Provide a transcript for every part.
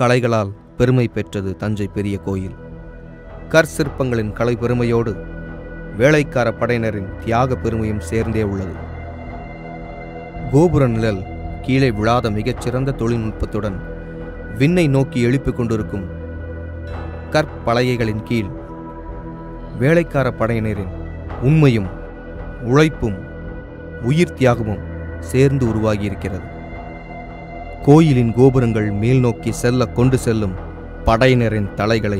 கலைகளால் பெருமை பெற்றது தஞ்சை பெரிய கோயில். கற்சிற்பங்களின் கலை பெருமையோடு வேளைக்கார படையினரின் தியாக பெருமையும் சேர்ந்தே உள்ளது. கோபுர நிழல் கீழே விழாத மிகச்சிறந்த தொழில்நுட்பத்துடன் விண்ணை நோக்கி எழுப்பிக் கொண்டிருக்கும் கற்பலகைகளின் கீழ் வேளைக்கார படையினரின் உண்மையும் உழைப்பும் உயிர் தியாகமும் சேர்ந்து உருவாகியிருக்கிறது. கோயிலின் கோபுரங்கள் மேல் நோக்கி செல்ல கொண்டு செல்லும் படையினரின் தலைகளை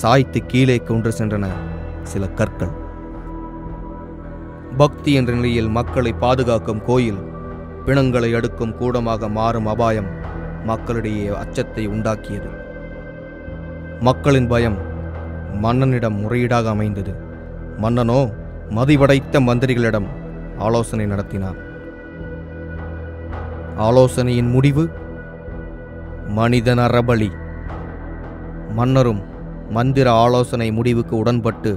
சாய்த்து கீழே கொண்டு சென்றன சில கற்கள். பக்தி என்ற நிலையில் மக்களை பாதுகாக்கும் கோயில் பிணங்களை அடுக்கும் கூடமாக மாறும் அபாயம் மக்களிடையே அச்சத்தை உண்டாக்கியது. மக்களின் பயம் மன்னனிடம் முறையீடாக அமைந்தது. மன்னனோ மதிவடைத்த மந்திரிகளிடம் ஆலோசனை நடத்தினார். ஆலோசனையின் முடிவு மனிதன் அறபலி. மன்னரும் மந்திர ஆலோசனை முடிவுக்கு உடன்பட்டு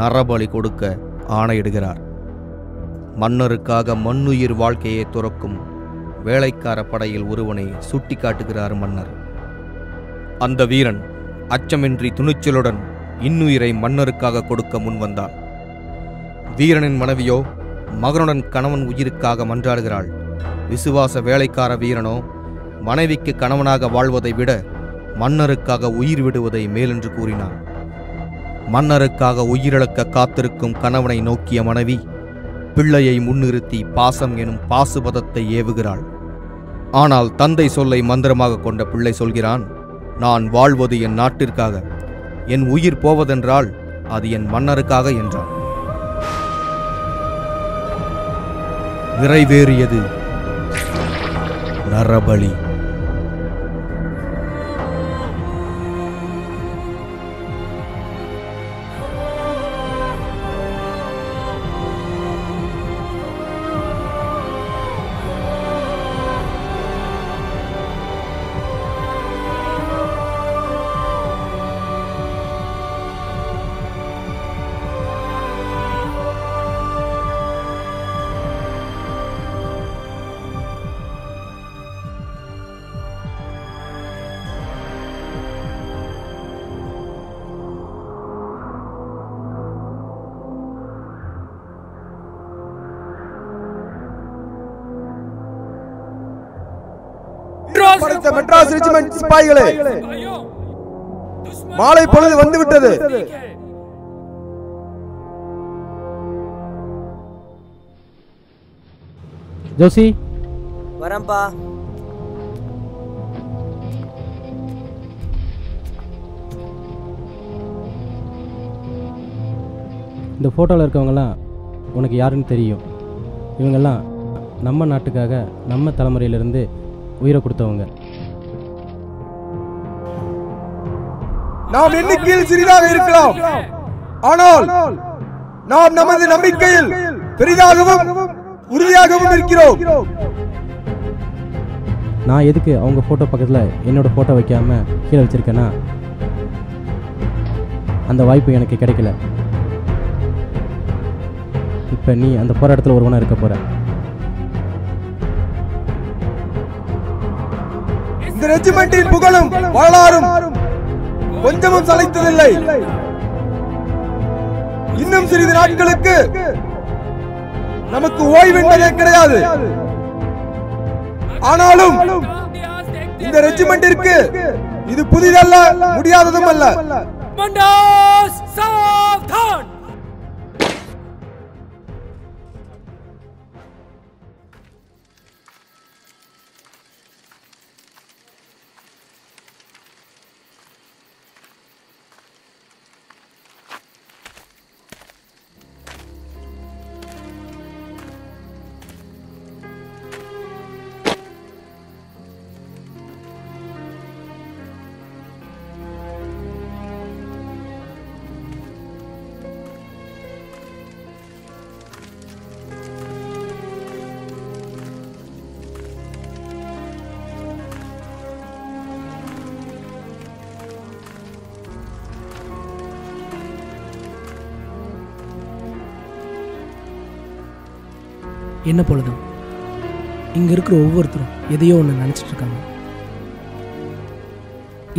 நரபலி கொடுக்க ஆணையிடுகிறார். மன்னருக்காக மண்ணுயிர் வாழ்க்கையை துறக்கும் வேளைக்கார படையில் ஒருவனை சுட்டி காட்டுகிறார் மன்னர். அந்த வீரன் அச்சமின்றி துணிச்சலுடன் இன்னுயிரை மன்னருக்காக கொடுக்க முன்வந்தார். வீரனின் மனைவியோ மகனுடன் கணவன் உயிருக்காக மன்றாடுகிறாள். விசுவாச வேளைக்கார வீரனோ மனைவிக்கு கணவனாக வாழ்வதை விட மன்னருக்காக உயிர் விடுவதை மேலென்று கூறினார். மன்னருக்காக உயிரிழக்க காத்திருக்கும் கணவனை நோக்கிய மனைவி பிள்ளையை முன்னிறுத்தி பாசம் எனும் பாசுபதத்தை ஏவுகிறாள். ஆனால் தந்தை சொல்லை மந்திரமாக கொண்ட பிள்ளை சொல்கிறான், நான் வாழ்வது என் நாட்டிற்காக, என் உயிர் போவதென்றால் அது என் மன்னருக்காக என்றான். நிறைவேறியது நரபலி. மெட்ராஸ் ரெஜிமெண்ட் சிப்பாய்களே, மாலை பொழுது வந்துவிட்டது. ஜோசி வரம்பா. இந்த போட்டோல இருக்கவங்கலாம் உனக்கு யாருன்னு தெரியும். இவங்கெல்லாம் நம்ம நாட்டுக்காக நம்ம தலைமுறையிலிருந்து உயிரை கொடுத்தவங்க. நாம் எண்ணிக்கையில் சிறிதாக இருக்கலாம், ஆனால் நாம் நமது நம்பிக்கையில் பெரிதாகவும் உறுதியாகவும் இருக்கிறோம். நான் எதுக்கு அவங்க போட்டோ பக்கத்துல என்னோட போட்டோ வைக்காம கீழே வச்சிருக்கேன்னா, அந்த வாய்ப்பு எனக்கு கிடைக்கல. இப்ப நீ அந்த போராட்டத்தில் ஒருவனா இருக்க போற. இந்த ரெஜிமெண்டின் புகழும் வரலாறும் கொஞ்சமும் சளைத்ததில்லை. இன்னும் சிறிது நாட்களுக்கு நமக்கு ஓய்வென்பதே கிடையாது. ஆனாலும் இந்த ரெஜிமெண்டிற்கு இது புதிதல்ல, முடியாததும் அல்ல. என்ன பொழுதும் இங்கே இருக்கிற ஒவ்வொருத்தரும் எதையோ ஒன்று நினச்சிட்டு இருக்காங்க.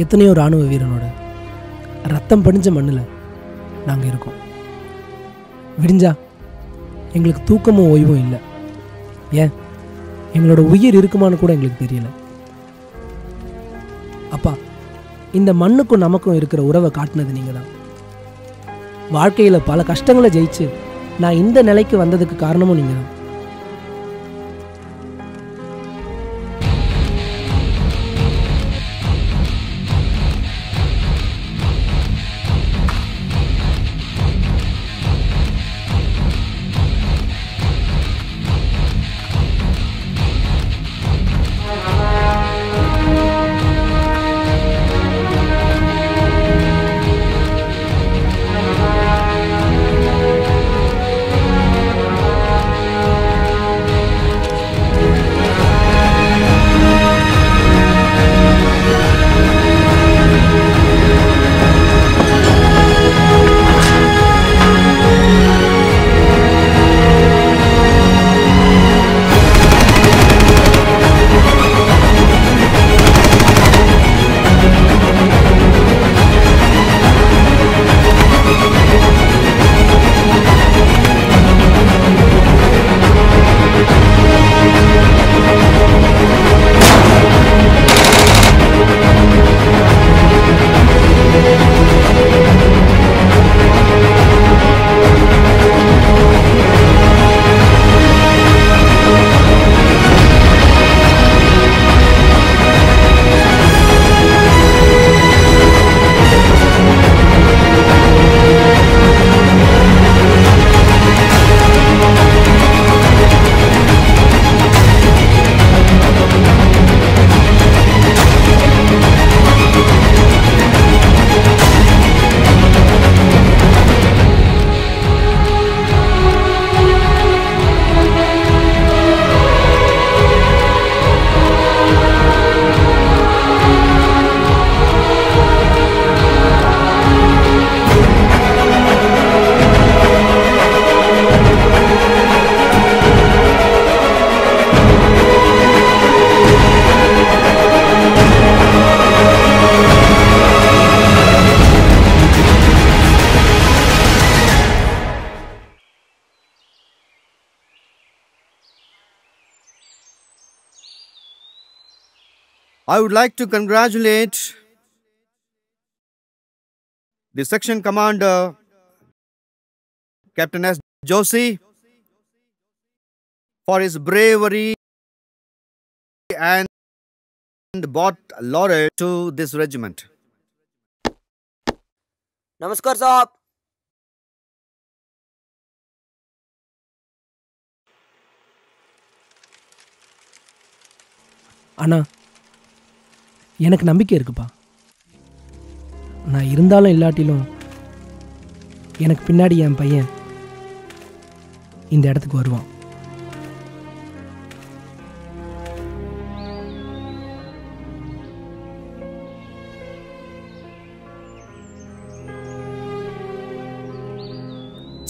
எத்தனையோ ராணுவ வீரனோட ரத்தம் படிஞ்ச மண்ணில் நாங்கள் இருக்கோம். விடிஞ்சா எங்களுக்கு தூக்கமும் ஓய்வும் இல்லை. ஏன் எங்களோட உயிர் இருக்குமான்னு கூட எங்களுக்கு தெரியல. அப்பா, இந்த மண்ணுக்கும் நமக்கும் இருக்கிற உறவை காட்டினது நீங்கள் தான். வாழ்க்கையில் பல கஷ்டங்களை ஜெயிச்சு நான் இந்த நிலைக்கு வந்ததுக்கு காரணமும் நீங்கள் தான். I would like to congratulate the section commander, Captain Joshi, for his bravery and brought laurel to this regiment. Namaskar, sahab. Anna. எனக்கு நம்பிக்கை இருக்குப்பா. நான் இருந்தாலும் இல்லாட்டிலும் எனக்கு பின்னாடி என் பையன் இந்த இடத்துக்கு வருவான்.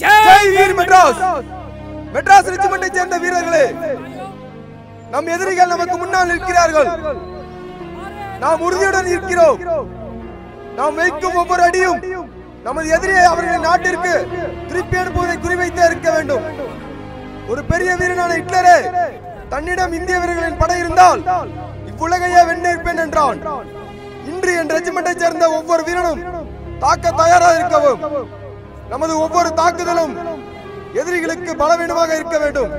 ஜெய் வீர் மெட்ராஸ்! மெட்ராஸ் ரெஜிமெண்டை சேர்ந்த வீரர்களே, நம் எதிரிகள் நமக்கு முன்னால் நிற்கிறார்கள். நாம் உறுதியுடன் இருக்கிறோம். நாம் வைக்கும் ஒவ்வொரு அடியும் நமது எதிரியை அவர்களின் நாட்டிற்கு திருப்பி அனுப்புவதை குறிவைத்தே இருக்க வேண்டும். ஒரு பெரிய வீரனான ஹிட்லரே தன்னிடம் இந்திய வீரர்களின் படை இருந்தால் இவ்வுலகையே வென்றிருப்பேன் என்றான். இன்று என் ரெஜிமெண்டை சேர்ந்த ஒவ்வொரு வீரனும் தாக்க தயாராக இருக்கவும், நமது ஒவ்வொரு தாக்குதலும் எதிரிகளுக்கு பலவீனமாக இருக்க வேண்டும்.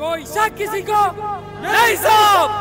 कोई शक किसी को नहीं साहब।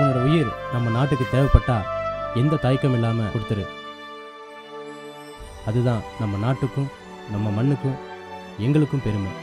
உன்னோட உயிர் நம்ம நாட்டுக்கு தேவைப்பட்டா எந்த தயக்கம் இல்லாம கொடுத்துரு. அதுதான் நம்ம நாட்டுக்கும் நம்ம மண்ணுக்கும் எங்களுக்கும் பெருமை.